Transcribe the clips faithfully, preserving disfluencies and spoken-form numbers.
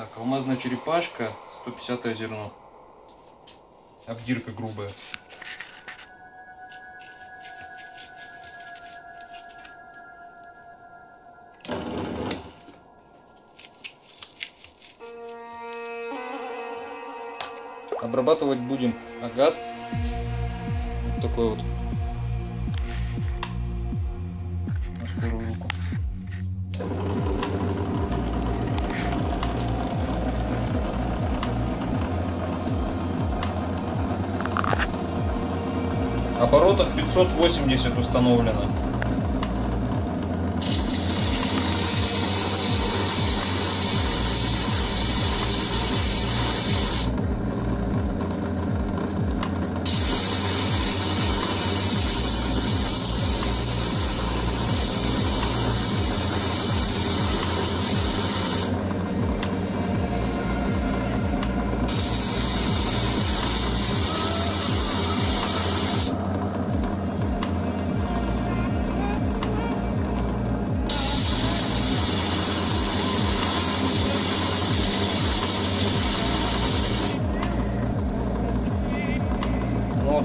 Так, алмазная черепашка, сто пятьдесят зерно. Обдирка грубая. Обрабатывать будем агат. Вот такой вот. На скорую руку. Оборотов пятьсот восемьдесят установлено.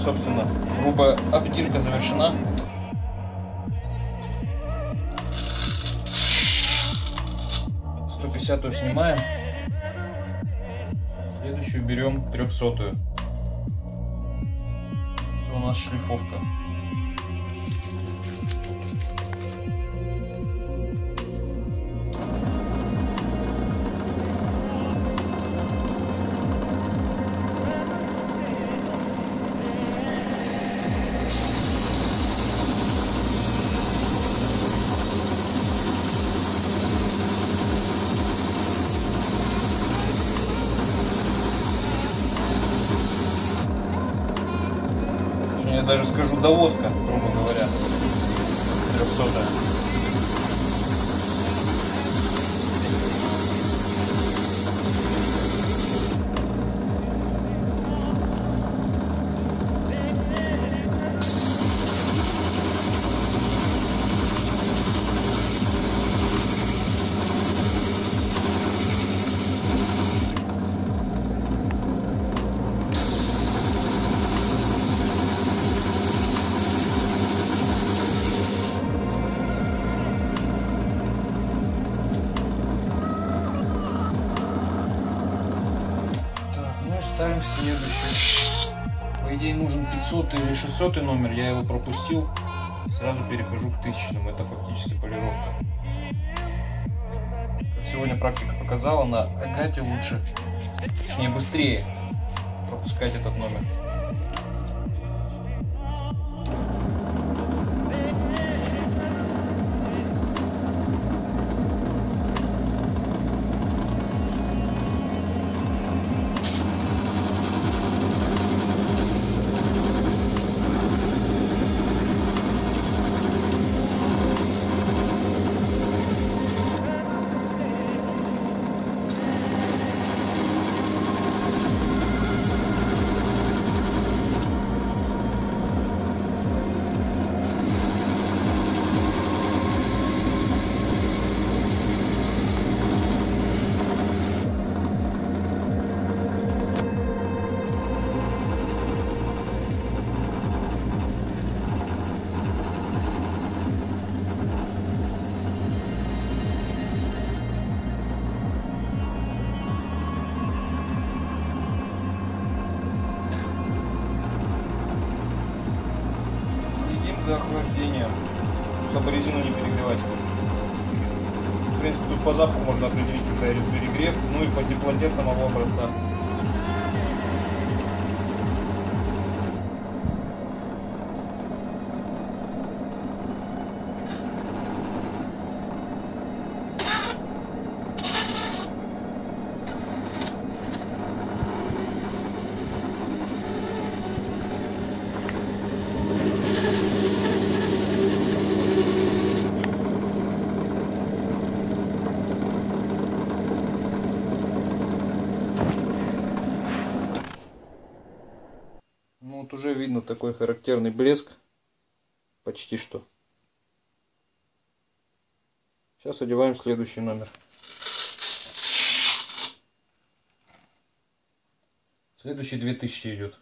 Собственно, грубая обдирка завершена. сто пятьдесятую снимаем. Следующую берем трехсотую. Это у нас шлифовка. Я даже скажу, доводка, грубо говоря, трехсотая. Ставим следующий. По идее нужен пятьсот или шестьсот номер, я его пропустил. Сразу перехожу к тысячным, это фактически полировка. Как сегодня практика показала, на агате лучше, точнее быстрее пропускать этот номер. За охлаждением, чтобы резину не перегревать. В принципе, тут по запаху можно определить, когда есть перегрев, ну и по теплоте самого образца. Вот уже видно такой характерный блеск, почти что. Сейчас одеваем следующий номер. Следующие две тысячи идет.